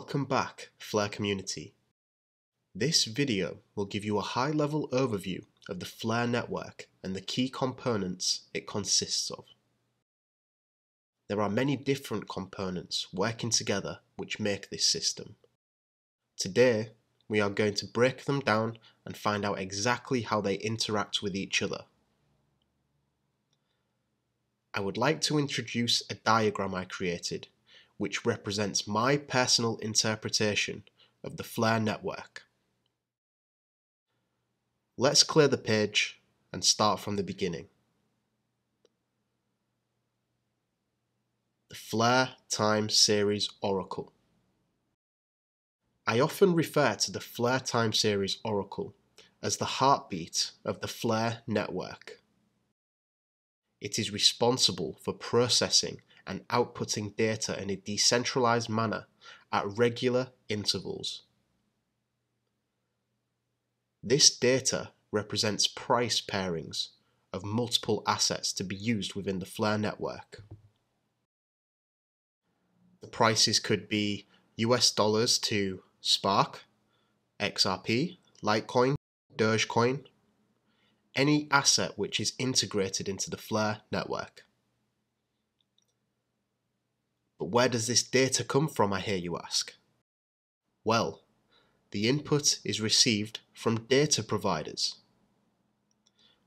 Welcome back, Flare community. This video will give you a high-level overview of the Flare network and the key components it consists of. There are many different components working together which make this system. Today, we are going to break them down and find out exactly how they interact with each other. I would like to introduce a diagram I created, which represents my personal interpretation of the Flare network. Let's clear the page and start from the beginning. The Flare Time Series Oracle. I often refer to the Flare Time Series Oracle as the heartbeat of the Flare network. It is responsible for processing and outputting data in a decentralized manner at regular intervals. This data represents price pairings of multiple assets to be used within the Flare network. The prices could be US dollars to Spark, XRP, Litecoin, Dogecoin, any asset which is integrated into the Flare network. But where does this data come from, I hear you ask? Well, the input is received from data providers.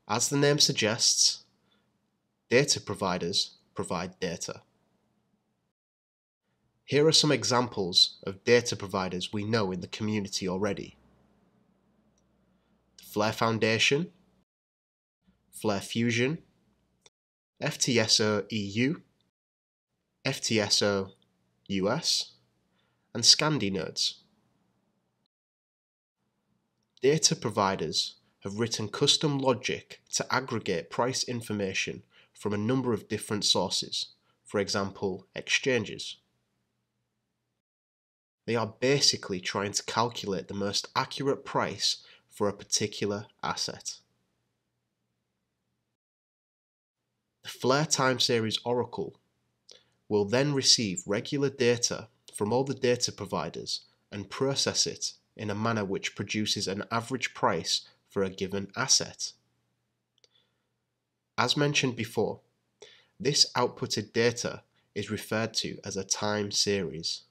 As the name suggests, data providers provide data. Here are some examples of data providers we know in the community already. The Flare Foundation, Flare Fusion, FTSO EU, FTSO US, and Scandinerds. Data providers have written custom logic to aggregate price information from a number of different sources, for example, exchanges. They are basically trying to calculate the most accurate price for a particular asset. The Flare Time Series Oracle will then receive regular data from all the data providers and process it in a manner which produces an average price for a given asset. As mentioned before, this outputted data is referred to as a time series.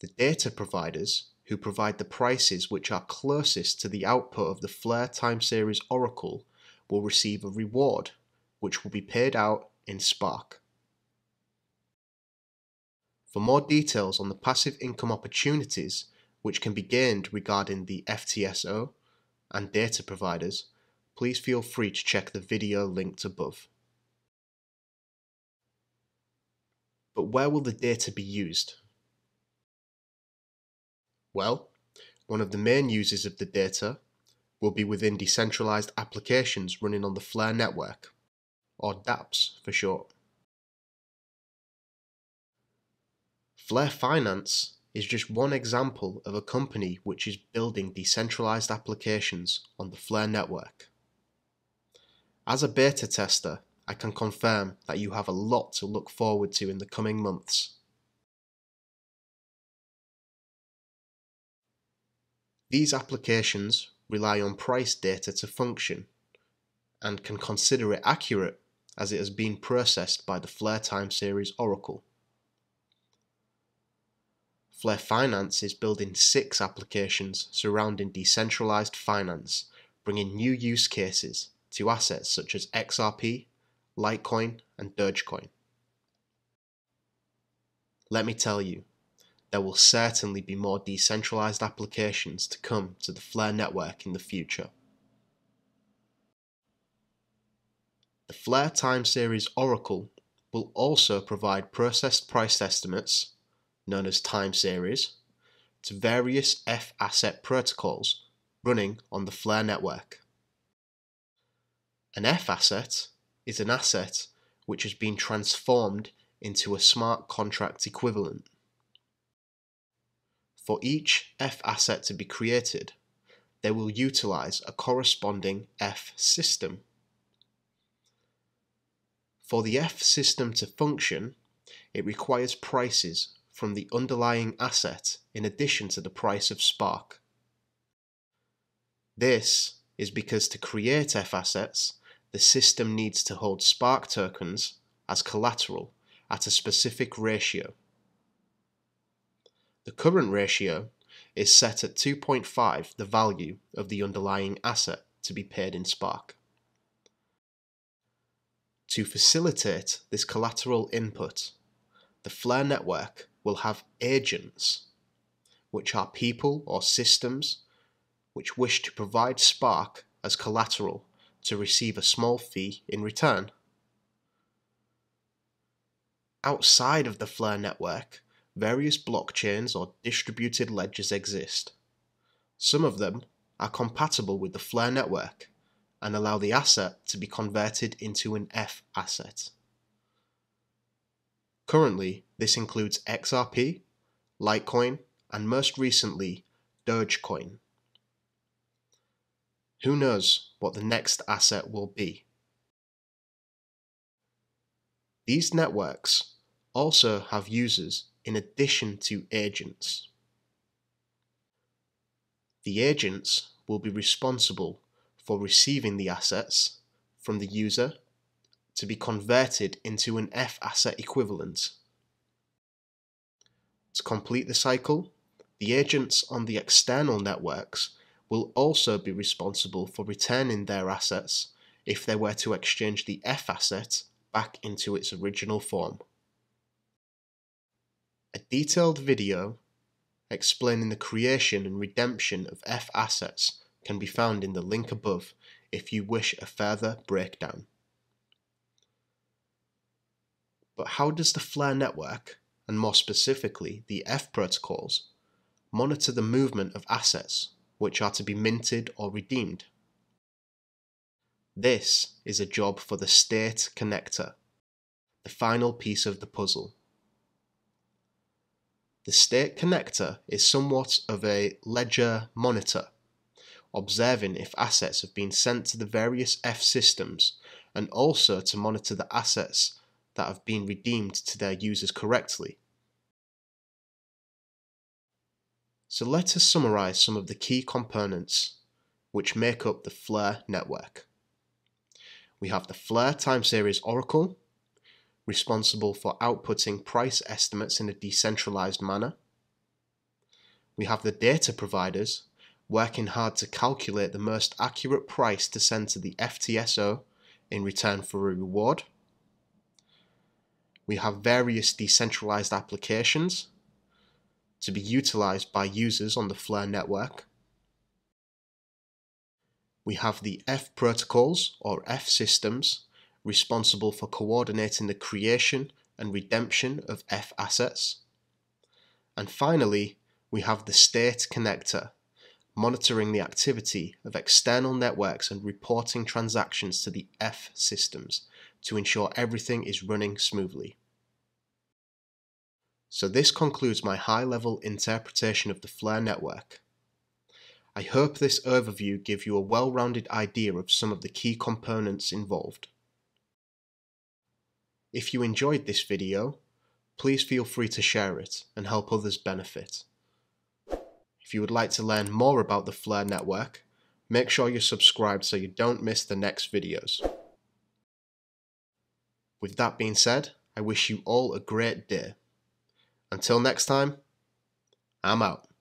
The data providers who provide the prices which are closest to the output of the Flare Time Series Oracle will receive a reward which will be paid out in Spark. For more details on the passive income opportunities which can be gained regarding the FTSO and data providers, please feel free to check the video linked above. But where will the data be used? Well, one of the main uses of the data will be within decentralized applications running on the Flare network, or dApps for short. Flare Finance is just one example of a company which is building decentralized applications on the Flare network. As a beta tester, I can confirm that you have a lot to look forward to in the coming months. These applications rely on price data to function and can consider it accurate as it has been processed by the Flare Time Series Oracle. Flare Finance is building 6 applications surrounding decentralized finance, bringing new use cases to assets such as XRP, Litecoin, and Dogecoin. Let me tell you, there will certainly be more decentralized applications to come to the Flare network in the future. The Flare Time Series Oracle will also provide processed price estimates, known as time series, to various F-Asset protocols running on the Flare network. An F-Asset is an asset which has been transformed into a smart contract equivalent. For each F-asset to be created, they will utilize a corresponding F-System. For the F-System to function, it requires prices from the underlying asset in addition to the price of Spark. This is because to create F-assets, the system needs to hold Spark tokens as collateral at a specific ratio. The current ratio is set at 2.5 the value of the underlying asset to be paid in Spark. To facilitate this collateral input, the Flare network will have agents, which are people or systems which wish to provide Spark as collateral to receive a small fee in return. Outside of the Flare network, various blockchains or distributed ledgers exist. Some of them are compatible with the Flare network and allow the asset to be converted into an F-asset. Currently, this includes XRP, Litecoin, and most recently, Dogecoin. Who knows what the next asset will be? These networks also have users in addition to agents. The agents will be responsible for receiving the assets from the user to be converted into an F-asset equivalent. To complete the cycle, the agents on the external networks will also be responsible for returning their assets if they were to exchange the F-asset back into its original form. A detailed video explaining the creation and redemption of F-assets can be found in the link above if you wish a further breakdown. But how does the Flare network, and more specifically the F-Protocols, monitor the movement of assets which are to be minted or redeemed? This is a job for the State Connector, the final piece of the puzzle. The State Connector is somewhat of a ledger monitor, observing if assets have been sent to the various F-systems and also to monitor the assets that have been redeemed to their users correctly. So let us summarize some of the key components which make up the Flare network. We have the Flare Time Series Oracle, responsible for outputting price estimates in a decentralized manner. We have the data providers, working hard to calculate the most accurate price to send to the FTSO in return for a reward. We have various decentralized applications to be utilized by users on the Flare network. We have the F-Protocols or F-Systems, responsible for coordinating the creation and redemption of F-assets. And finally, we have the State Connector, monitoring the activity of external networks and reporting transactions to the F-systems to ensure everything is running smoothly. So this concludes my high-level interpretation of the Flare network. I hope this overview gives you a well-rounded idea of some of the key components involved. If you enjoyed this video, please feel free to share it and help others benefit. If you would like to learn more about the Flare network, make sure you're subscribed so you don't miss the next videos. With that being said, I wish you all a great day. Until next time, I'm out.